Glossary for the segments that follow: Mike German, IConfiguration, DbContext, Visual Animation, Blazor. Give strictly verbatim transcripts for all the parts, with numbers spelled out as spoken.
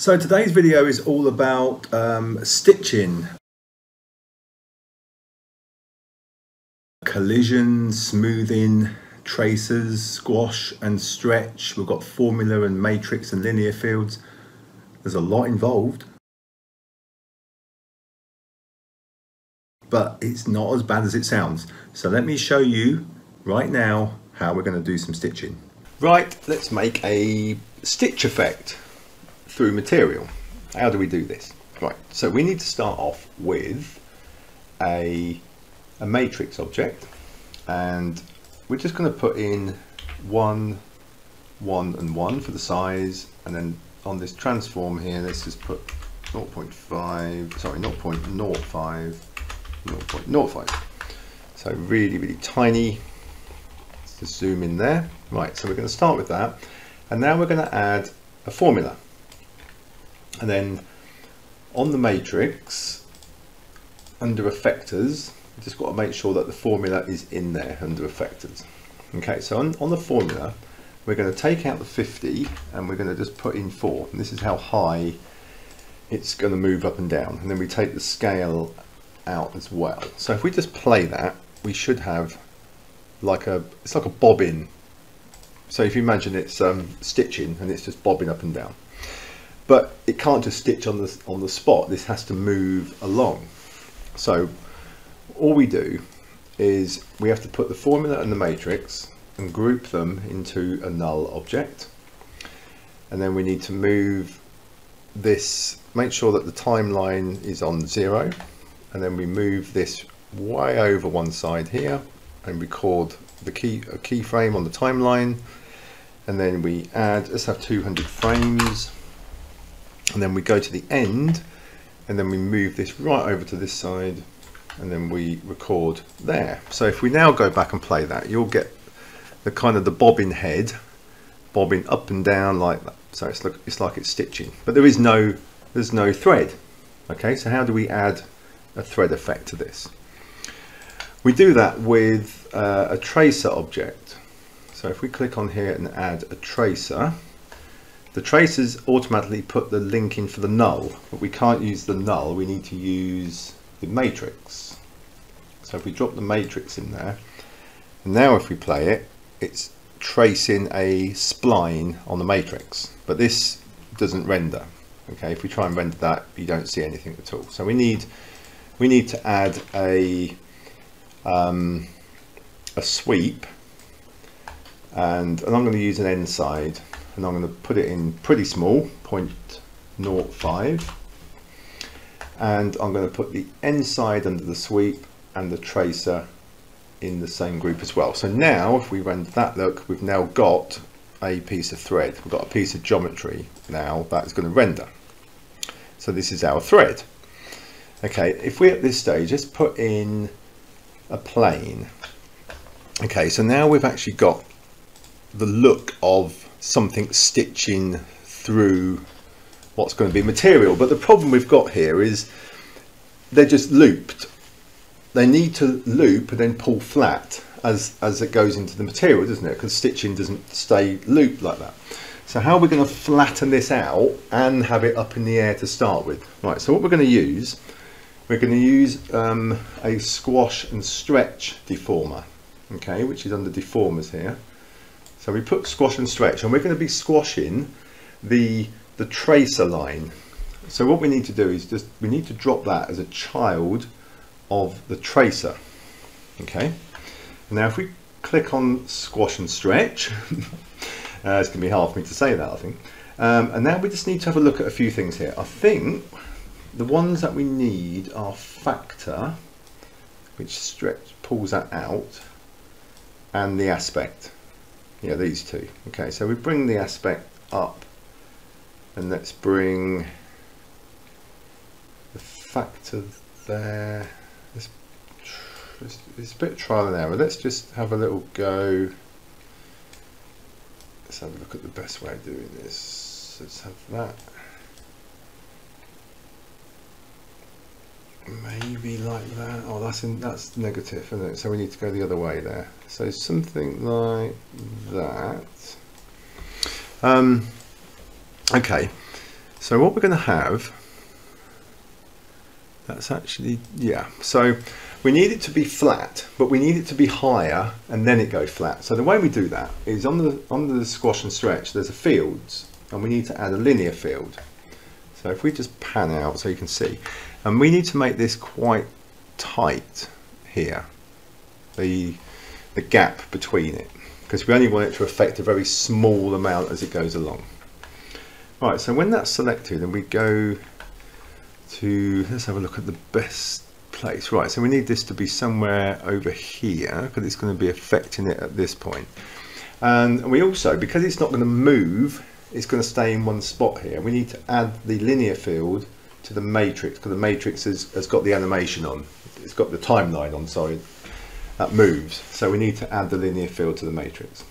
So today's video is all about um, stitching, collision, smoothing, traces, squash and stretch. We've got formula and matrix and linear fields. There's a lot involved. But it's not as bad as it sounds. So let me show you right now how we're going to do some stitching. Right, let's make a stitch effect through material. How do we do this? Right, so we need to start off with a, a matrix object, and we're just going to put in one, one and one for the size, and then on this transform here let's just put zero point five, sorry zero point zero five, zero point zero five. So really really tiny. Let's just zoom in there. Right, so we're going to start with that, and now we're going to add a formula. And then on the matrix, under effectors, you just got to make sure that the formula is in there under effectors. Okay, so on, on the formula, we're going to take out the fifty and we're going to just put in four. And this is how high it's going to move up and down. And then we take the scale out as well. So if we just play that, we should have like a, it's like a bobbin. So if you imagine it's um, stitching and it's just bobbing up and down. But it can't just stitch on the, on the spot, this has to move along. So all we do is we have to put the formula and the matrix and group them into a null object. And then we need to move this, make sure that the timeline is on zero. And then we move this way over one side here and record the key, a keyframe on the timeline. And then we add, let's have two hundred frames. And then we go to the end, and then we move this right over to this side, and then we record there. So if we now go back and play that, you'll get the kind of the bobbin head bobbing up and down like that. So it's like, it's like it's stitching, but there is no, there's no thread. Okay, so how do we add a thread effect to this? We do that with uh, a tracer object. So if we click on here and add a tracer, the traces automatically put the link in for the null, but we can't use the null, we need to use the matrix. So if we drop the matrix in there, and now if we play it, it's tracing a spline on the matrix, but this doesn't render. Okay, if we try and render that, you don't see anything at all. So we need we need to add a um, a sweep, and, and I'm going to use an end side. And I'm going to put it in pretty small, zero point zero five, and I'm going to put the end side under the sweep and the tracer in the same group as well. So now if we render that, look, we've now got a piece of thread, we've got a piece of geometry now that's going to render. So this is our thread. Okay, if we're at this stage, let's put in a plane. Okay, so now we've actually got the look of something stitching through what's going to be material, but the problem we've got here is they're just looped. They need to loop and then pull flat as as it goes into the material, doesn't it? Because stitching doesn't stay looped like that. So how are we going to flatten this out and have it up in the air to start with? Right, so what we're going to use, we're going to use um, a squash and stretch deformer, okay, which is under deformers here. So we put squash and stretch, and we're going to be squashing the the tracer line. So what we need to do is just, we need to drop that as a child of the tracer. Okay, now if we click on squash and stretch, uh, it's going to be hard for me to say that, I think. Um, and now we just need to have a look at a few things here. I think the ones that we need are factor, which stretch pulls that out, and the aspect. Yeah, these two. Okay, so we bring the aspect up, and let's bring the factor there. It's, it's a bit of trial and error. Let's just have a little go. Let's have a look at the best way of doing this. Let's have that. Maybe like that. Oh, that's in, that's negative, isn't it? So we need to go the other way there. So something like that. Um, okay. So what we're going to have, that's actually, yeah, so we need it to be flat, but we need it to be higher and then it goes flat. So the way we do that is on the on the squash and stretch, there's a fields, and we need to add a linear field. So if we just pan out so you can see, and we need to make this quite tight here, the the gap between it, because we only want it to affect a very small amount as it goes along. All right, so when that's selected and we go to, let's have a look at the best place. Right, so we need this to be somewhere over here because it's going to be affecting it at this point. And we also, because it's not going to move, it's going to stay in one spot here. We need to add the linear field to the matrix because the matrix has, has got the animation on. It's got the timeline on, sorry, that moves. So we need to add the linear field to the matrix.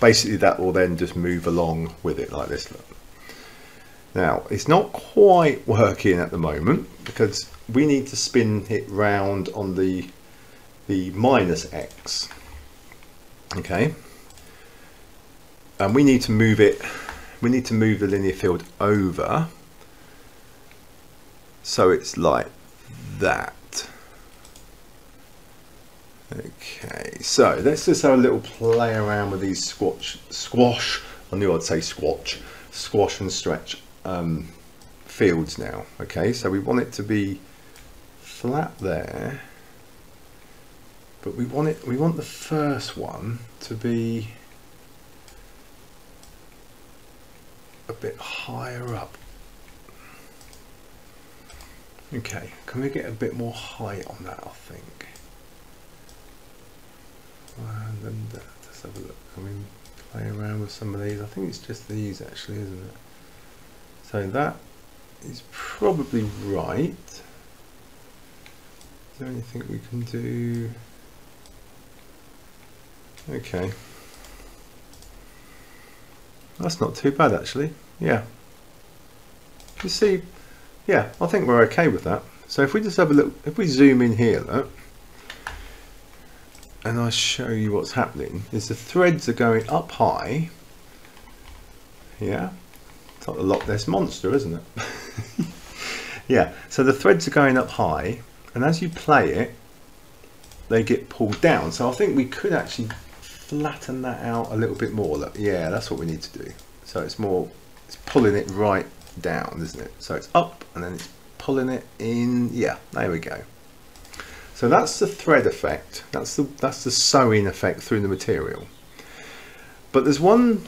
Basically that will then just move along with it like this. Look. Now it's not quite working at the moment because we need to spin it round on the the minus x, okay, and we need to move it, we need to move the linear field over so it's like that. Okay, so let's just have a little play around with these squash squash I knew I'd say squash squash and stretch um fields now. Okay, so we want it to be flat there, but we want it we want the first one to be a bit higher up. Okay, can we get a bit more height on that? I think, and then that, let's have a look. I mean, play around with some of these. I think it's just these actually, isn't it? So that is probably right. Is there anything we can do? Okay, that's not too bad actually. Yeah, you see, yeah, I think we're okay with that. So if we just have a look, if we zoom in here though, and I'll show you what's happening, is the threads are going up high. Yeah, it's like the Loch Ness Monster, isn't it? Yeah, so the threads are going up high, and as you play it, they get pulled down. So I think we could actually flatten that out a little bit more. Look, yeah, that's what we need to do. So it's more, it's pulling it right down, isn't it? So it's up and then it's pulling it in. Yeah, there we go. So that's the thread effect, that's the that's the sewing effect through the material. But there's one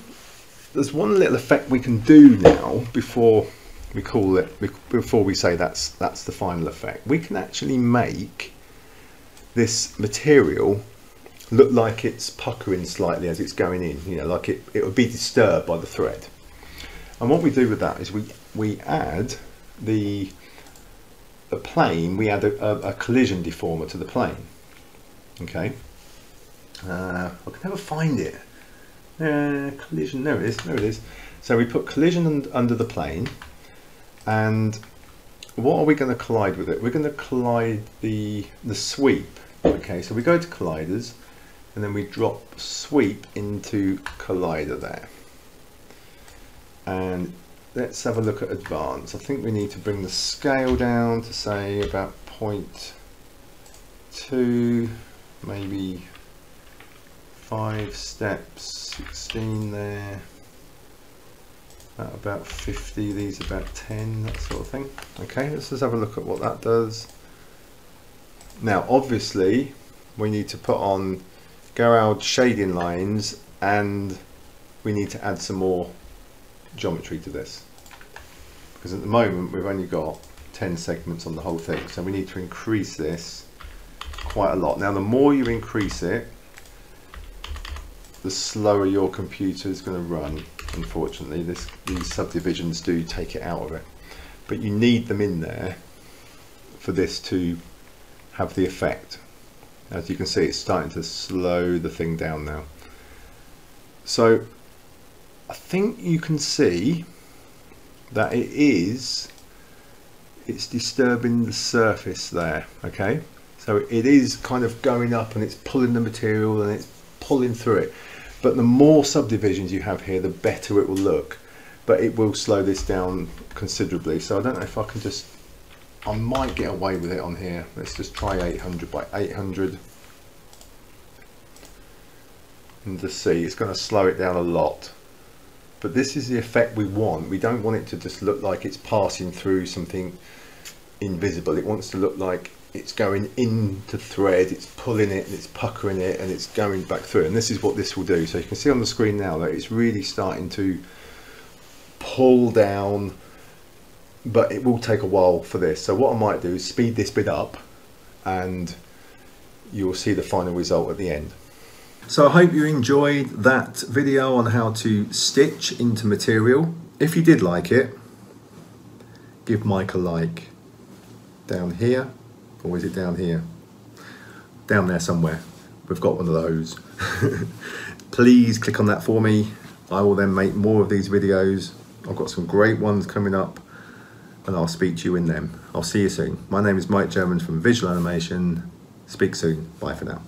there's one little effect we can do now before we call it, before we say that's that's the final effect. We can actually make this material look like it's puckering slightly as it's going in, you know, like it, it would be disturbed by the thread. And what we do with that is we we add the the plane, we add a, a, a collision deformer to the plane. Okay, uh, I can never find it. Uh, collision, there it is, there it is. So we put collision un under the plane, and what are we going to collide with it? We're going to collide the the sweep. Okay, so we go to colliders, and then we drop sweep into collider there, and let's have a look at advance. I think we need to bring the scale down to say about zero point two, maybe five steps, sixteen there, at about fifty, these about ten, that sort of thing. Okay, let's just have a look at what that does. Now obviously we need to put on Gauge shading lines, and we need to add some more geometry to this, because at the moment we've only got ten segments on the whole thing, so we need to increase this quite a lot. Now the more you increase it, the slower your computer is going to run. Unfortunately, this these subdivisions do take it out of it, but you need them in there for this to have the effect. As you can see, it's starting to slow the thing down now. So I think you can see that it is, it's disturbing the surface there. Okay, so it is kind of going up and it's pulling the material and it's pulling through it, but the more subdivisions you have here, the better it will look. but it will slow this down considerably. So I don't know if I can just, I might get away with it on here. Let's just try eight hundred by eight hundred and just see. It's going to slow it down a lot, but this is the effect we want. We don't want it to just look like it's passing through something invisible. It wants to look like it's going into thread, it's pulling it and it's puckering it and it's going back through, and this is what this will do. So you can see on the screen now that it's really starting to pull down, but it will take a while for this. So what I might do is speed this bit up and you'll see the final result at the end. So I hope you enjoyed that video on how to stitch into material. If you did like it, give Mike a like down here. Or is it down here? Down there somewhere. We've got one of those. Please click on that for me. I will then make more of these videos. I've got some great ones coming up and I'll speak to you in them. I'll see you soon. My name is Mike German from Visual Animation. Speak soon. Bye for now.